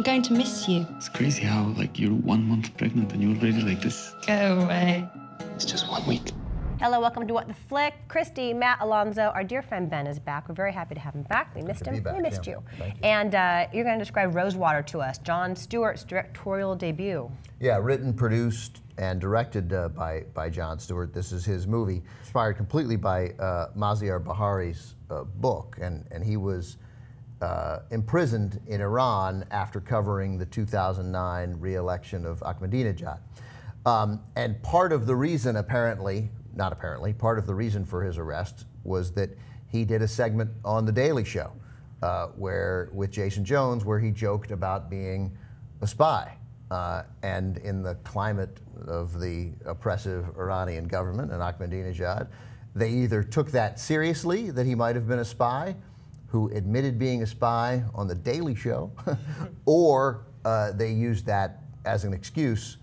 I'm going to miss you. It's crazy how, like, you're 1 month pregnant and you're already like this. Go away. It's just 1 week. Hello, welcome to What The Flick?!. Christy, Matt, Alonzo, our dear friend Ben is back. We're very happy to have him back. We missed him. We missed you. Thank you. And you're going to describe Rosewater to us, Jon Stewart's directorial debut. Yeah, written, produced, and directed by Jon Stewart. This is his movie, inspired completely by Maziar Bahari's book. And he was imprisoned in Iran after covering the 2009 re-election of Ahmadinejad. And part of the reason, apparently, not apparently, part of the reason for his arrest was that he did a segment on The Daily Show with Jason Jones where he joked about being a spy. And in the climate of the oppressive Iranian government and Ahmadinejad, they either took that seriously, that he might have been a spy, who admitted being a spy on The Daily Show, or they used that as an excuse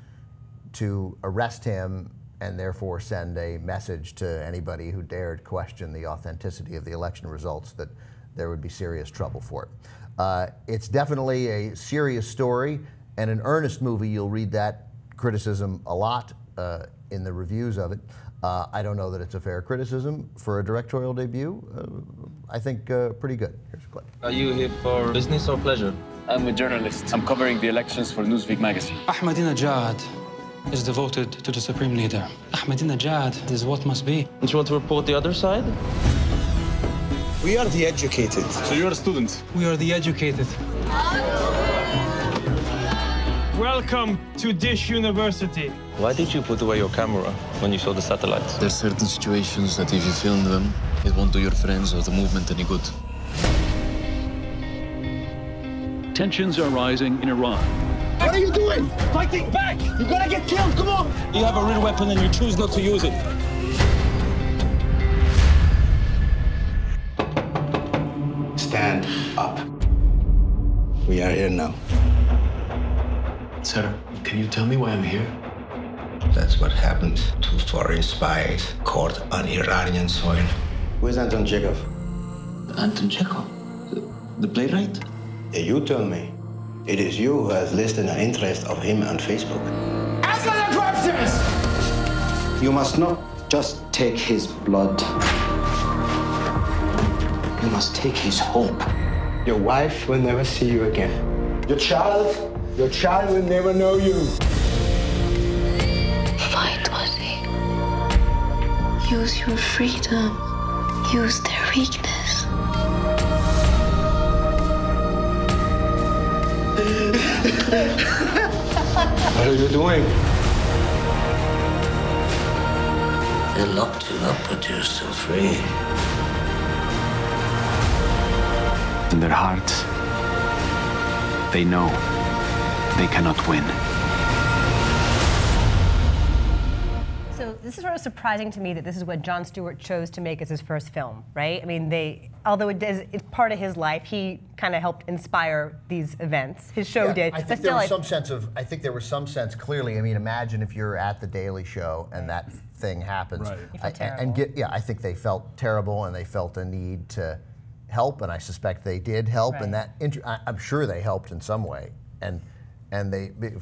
to arrest him and therefore send a message to anybody who dared question the authenticity of the election results that there would be serious trouble for it. It's definitely a serious story and an earnest movie. You'll read that criticism a lot in the reviews of it. I don't know that it's a fair criticism for a directorial debut. I think pretty good. Here's a clip. Are you here for business or pleasure? I'm a journalist. I'm covering the elections for Newsweek magazine. Ahmadinejad is devoted to the supreme leader. Ahmadinejad is what must be. Don't you want to report the other side? We are the educated. So you're a student? We are the educated. Welcome to Dish University. Why did you put away your camera when you saw the satellites? There are certain situations that if you film them, it won't do your friends or the movement any good. Tensions are rising in Iran. What are you doing? Fighting back! You're gonna get killed, come on! You have a real weapon and you choose not to use it. Stand up. We are here now. Sir, can you tell me why I'm here? That's what happened to foreign spies caught on Iranian soil. Where's Anton Chekhov? Anton Chekhov? The playwright? Yeah, you tell me. It is you who has listed an interest of him on Facebook. Answer the questions! You must not just take his blood. You must take his hope. Your wife will never see you again. Your child will never know you. Fight, Wasi. Use your freedom. Use their weakness. What are you doing? They locked you up, but you're still free. In their hearts, they know they cannot win. So this is sort of surprising to me that this is what Jon Stewart chose to make as his first film, right? I mean, although it's part of his life, he kind of helped inspire these events. His show did. I think there was some sense of, clearly, I mean, imagine if you're at The Daily Show and that thing happens. Right. I think they felt terrible and they felt a need to help, and I suspect they did help, and I'm sure they helped in some way. And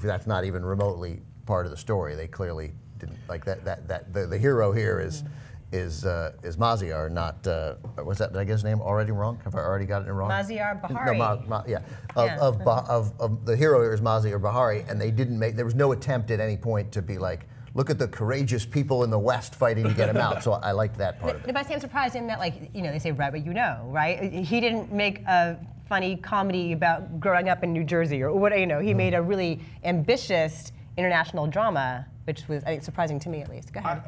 that's not even remotely part of the story. They clearly didn't, like the hero here is, is Maziar, not did I get his name already wrong? Have I already gotten it wrong? Maziar Bahari. No, the hero here is Maziar Bahari, and they didn't make. There was no attempt at any point to be like, look at the courageous people in the West fighting to get him out. So I liked that part. But I say I'm surprised in that, like, you know, they say write what you know, right? He didn't make a funny comedy about growing up in New Jersey or what, you know. He made a really ambitious international drama, which was, I think, surprising to me at least. Go ahead.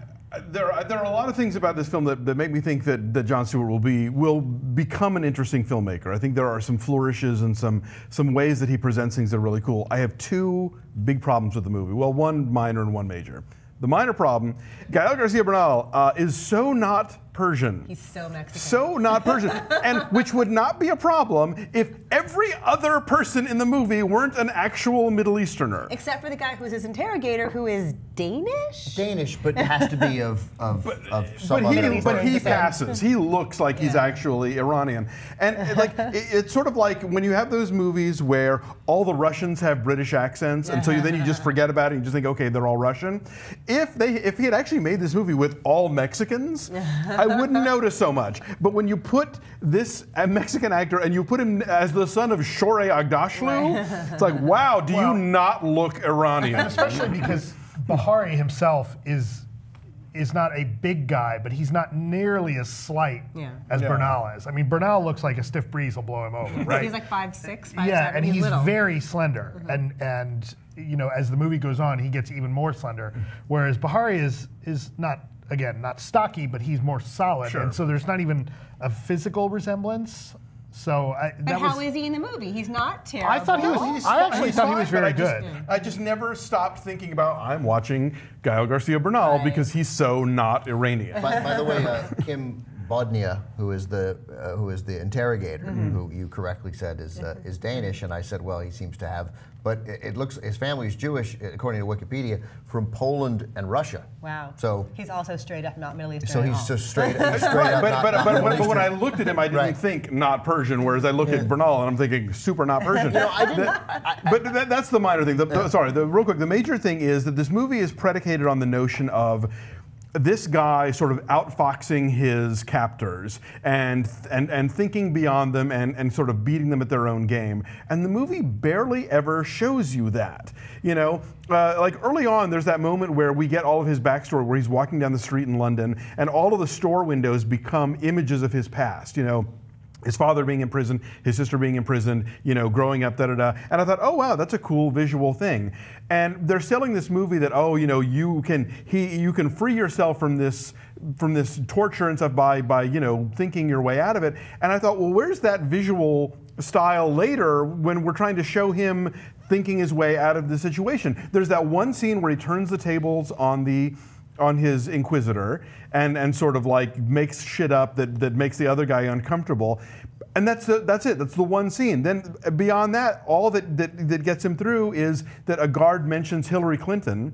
There are a lot of things about this film that make me think that Jon Stewart will become an interesting filmmaker. I think there are some flourishes and some ways that he presents things that are really cool. I have two big problems with the movie. Well, one minor and one major. The minor problem, Gael García Bernal is so not Persian. He's so Mexican. So not Persian. And which would not be a problem if every other person in the movie weren't an actual Middle Easterner. Except for the guy who's his interrogator, who is Danish? Danish, but has to be of some other race. But he passes. He looks like he's actually Iranian. And like it's sort of like when you have those movies where all the Russians have British accents, and so then you just forget about it and you just think, okay, they're all Russian. If he had actually made this movie with all Mexicans, I wouldn't notice so much. But when you put this Mexican actor and you put him as the son of Shorey Agdashloo, it's like, wow, do you not look Iranian? Especially because Bahari himself is not a big guy, but he's not nearly as slight as Bernal is. I mean, Bernal looks like a stiff breeze will blow him over, right? He's like 5'6", 5'7". Yeah, and he's little. Very slender. Mm-hmm. And you know, as the movie goes on, he gets even more slender. Mm-hmm. Whereas Bahari is not, again, not stocky, but he's more solid. Sure. And so there's not even a physical resemblance. So how is he in the movie? He's not terrible. I thought he was. I actually thought he was very good. I just never stopped thinking about I'm watching Gael Garcia Bernal because he's so not Iranian. By the way, Kim Bodnia, who is the interrogator, mm-hmm. who you correctly said is Danish, and I said, well, he seems to have. But it looks his family is Jewish, according to Wikipedia, from Poland and Russia. Wow. So he's also straight up not Middle Eastern. So he's just straight up. But when I looked at him, I didn't think not Persian. Whereas I look at Bernal and I'm thinking super not Persian. You know, I didn't. That's the minor thing. Real quick, the major thing is that this movie is predicated on the notion of this guy sort of outfoxing his captors and thinking beyond them and sort of beating them at their own game. And the movie barely ever shows you that. You know, like early on, there's that moment where we get all of his backstory, where he's walking down the street in London, and all of the store windows become images of his past. You know, his father being in prison, his sister being in prison, you know, growing up, And I thought, oh wow, that's a cool visual thing. And they're selling this movie that, oh, you know, you can free yourself from this torture and stuff by you know, thinking your way out of it. And I thought, well, where's that visual style later when we're trying to show him thinking his way out of the situation? There's that one scene where he turns the tables on his inquisitor and sort of like makes shit up that makes the other guy uncomfortable. And that's it. That's the one scene. Then beyond that, all that gets him through is that a guard mentions Hillary Clinton,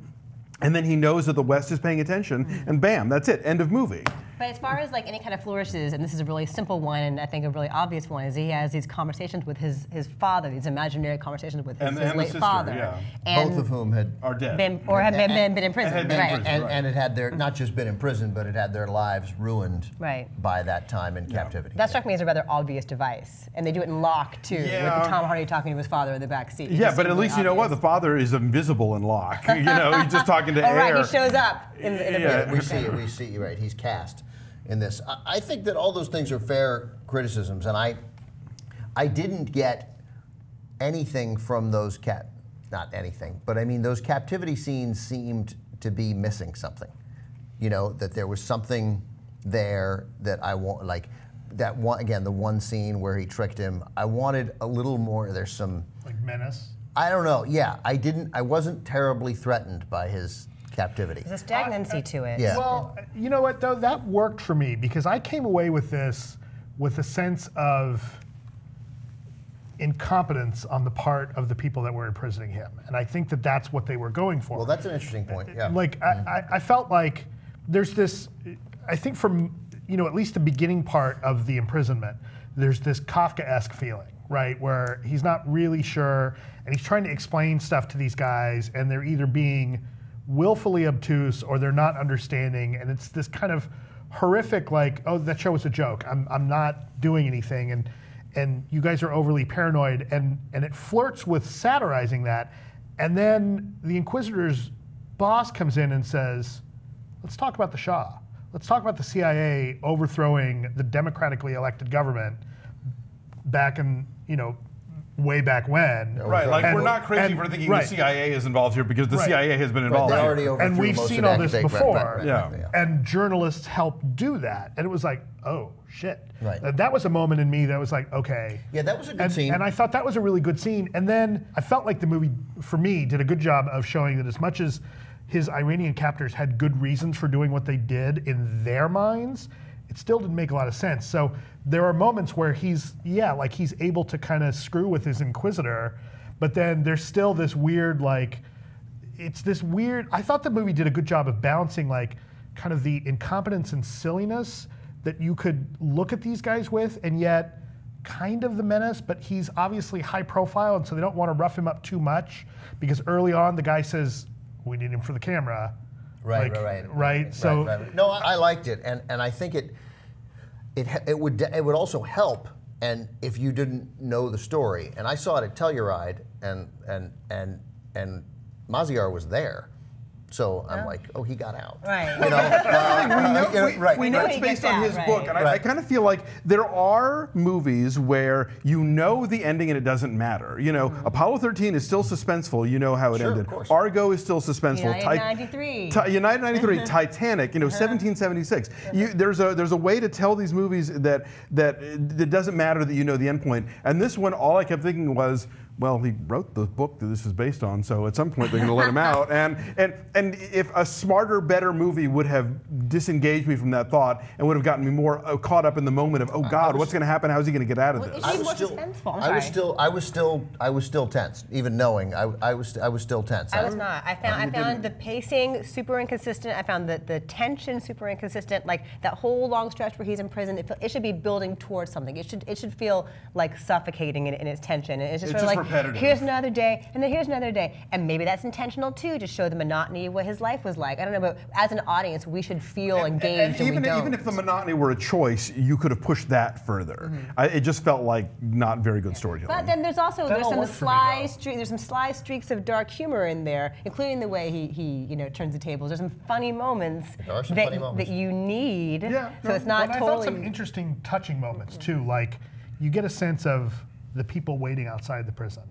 and then he knows that the West is paying attention, and bam, that's it. End of movie. But as far as like any kind of flourishes, and this is a really simple one, and I think a really obvious one, is he has these conversations with his father, these imaginary conversations with his late father, and both of whom are dead, had been in prison, and it had their not just been in prison, but it had their lives ruined by that time in captivity. That struck me as a rather obvious device, and they do it in Locke too, with Tom Hardy talking to his father in the back seat. Yeah, but at least you know what, the father is invisible in Locke. You know, he's just talking to air. He shows up in the movie. We see. Right, he's cast in this. I think that all those things are fair criticisms, and I didn't get anything from those not anything, but I mean those captivity scenes seemed to be missing something. You know, that there was something there that I want, like that one, again, the one scene where he tricked him. I wanted a little more. There's some like menace. I don't know. Yeah, I wasn't terribly threatened by his captivity. There's a stagnancy to it. Yeah. Well, you know what though? That worked for me because I came away with this with a sense of incompetence on the part of the people that were imprisoning him. And I think that that's what they were going for. Well, that's an interesting point, yeah. Like, I felt like there's this, I think from, you know, at least the beginning part of the imprisonment, there's this Kafka-esque feeling, right? Where he's not really sure and he's trying to explain stuff to these guys and they're either being willfully obtuse or they're not understanding, and it's this kind of horrific like, oh, that show was a joke, I'm not doing anything, and you guys are overly paranoid, and it flirts with satirizing that. And then the Inquisitor's boss comes in and says, let's talk about the Shah, let's talk about the CIA overthrowing the democratically elected government back in, you know, way back when. Right, like we're not crazy for thinking the CIA is involved here because the CIA has been involved here. And we've seen all this before. And journalists help do that. And it was like, oh, shit. Right. That was a moment in me that was like, okay. Yeah, that was a good scene. And I thought that was a really good scene. And then I felt like the movie, for me, did a good job of showing that as much as his Iranian captors had good reasons for doing what they did in their minds, it still didn't make a lot of sense. So there are moments where he's, yeah, like he's able to kind of screw with his inquisitor, but then there's still this weird, like, it's this weird, I thought the movie did a good job of balancing like kind of the incompetence and silliness that you could look at these guys with, and yet kind of the menace, but he's obviously high profile, and so they don't want to rough him up too much, because early on the guy says, we need him for the camera. Right, like, right. So no, I liked it, and I think it would also help, and if you didn't know the story, and I saw it at Telluride, and Maziar was there. So I'm like, oh, he got out. Right. You know, we know it's based on his book, and I kind of feel like there are movies where you know the ending and it doesn't matter. You know, Apollo 13 is still suspenseful. You know how it ended. Of course. Argo is still suspenseful. United 93, Titanic. You know, 1776. There's a way to tell these movies that doesn't matter that you know the end point. And this one, all I kept thinking was, well, he wrote the book that this is based on, so at some point they're going to let him out. And if a smarter, better movie would have disengaged me from that thought and would have gotten me more caught up in the moment of, oh God, what's going to happen? How's he going to get out of this? I was still tense, even knowing I was still tense. I was not. I found the pacing super inconsistent. I found the tension super inconsistent. Like that whole long stretch where he's in prison, it should be building towards something. It should feel like suffocating in its tension. And it's just repetitive. Here's another day, and then here's another day, and maybe that's intentional too, to show the monotony of what his life was like. I don't know, but as an audience, we should feel engaged. And even if the monotony were a choice, you could have pushed that further. Mm-hmm. It just felt like not very good storytelling. But then there's also there's some sly streaks of dark humor in there, including the way he turns the tables. There's some funny moments that you need. Yeah, so it's not totally. I found some interesting, touching moments too. Like you get a sense of the people waiting outside the prison,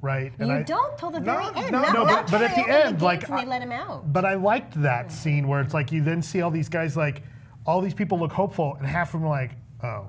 right? And but at the end, like, they let him out. But I liked that scene where it's like you then see all these guys, like, all these people look hopeful, and half of them are like, oh,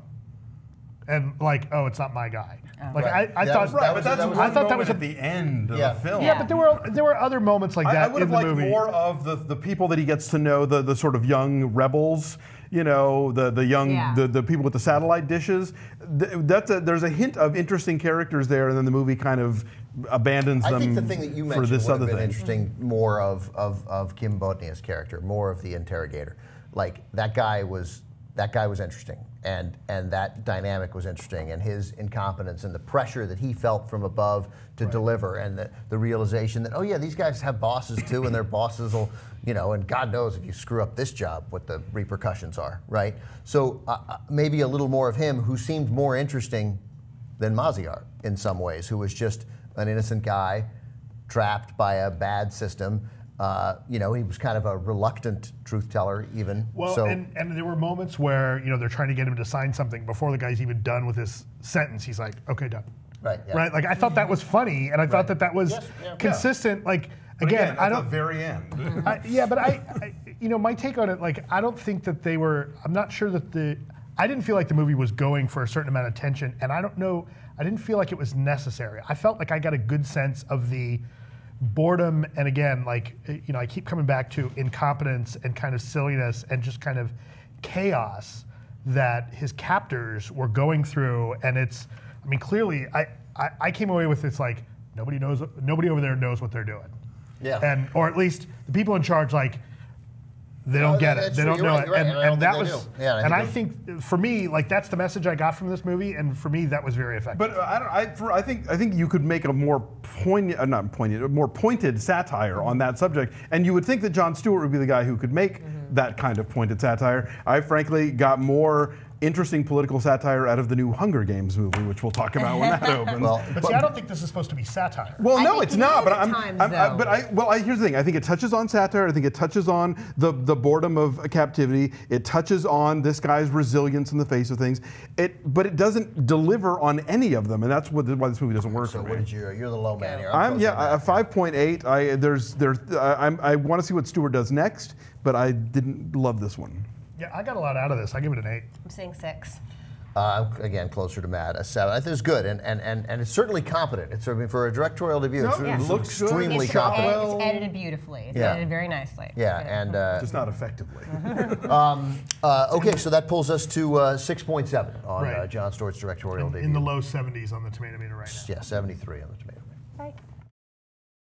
and like, oh, it's not my guy. Like I thought that was at the end of the film. Yeah, but there were other moments like that in the movie. I would have liked more of the people that he gets to know, the sort of young rebels. You know, the people with the satellite dishes. There's a hint of interesting characters there, and then the movie kind of abandons them. I think the thing that you mentioned would have been interesting, more of Kim Bodnia's character, more of the interrogator. Like that guy was interesting, and that dynamic was interesting, and his incompetence and the pressure that he felt from above to deliver, and the realization that, oh yeah, these guys have bosses too, and their bosses will, you know, and God knows if you screw up this job what the repercussions are, right? So maybe a little more of him, who seemed more interesting than Maziar in some ways, who was just an innocent guy trapped by a bad system. You know, he was kind of a reluctant truth teller, even. Well, so. And there were moments where, you know, they're trying to get him to sign something before the guy's even done with his sentence. He's like, okay, done. Right. Yeah. Right. Like I thought that was funny, and I thought that was consistent. Yeah. Like again, at the very end. You know, my take on it, like I don't think that they were. I'm not sure that I didn't feel like the movie was going for a certain amount of tension, and I don't know. I didn't feel like it was necessary. I felt like I got a good sense of the boredom, and again, like, you know, I keep coming back to incompetence and kind of silliness and just kind of chaos that his captors were going through. And it's, I mean, clearly, I came away with it's like nobody over there knows what they're doing. Yeah. And or at least the people in charge, like, they don't get it. They don't know it. And that was, and I think for me, like, that's the message I got from this movie, and for me that was very effective. But I think you could make a more poignant, more pointed satire on that subject, and you would think that Jon Stewart would be the guy who could make that kind of pointed satire. I frankly got more interesting political satire out of the new Hunger Games movie, which we'll talk about when that opens. Well, but see, I don't think this is supposed to be satire. Well, no, it's not. But here's the thing. I think it touches on satire. I think it touches on the boredom of captivity. It touches on this guy's resilience in the face of things. But it doesn't deliver on any of them, and that's why this movie doesn't work. So, you're the low man here. I'm a 5.8. I want to see what Stewart does next, but I didn't love this one. Yeah, I got a lot out of this. I give it an 8. I'm saying 6. Again, closer to Matt, a 7. I think it's good, and it's certainly competent. It's, I mean, for a directorial debut, it looks extremely competent. It's edited beautifully. It's edited very nicely. Yeah, and just not effectively. Okay, so that pulls us to 6.7 on Jon Stewart's directorial debut. In the low 70s on the Tomato Meter right now. Yeah, 73 on the Tomato Meter. Right.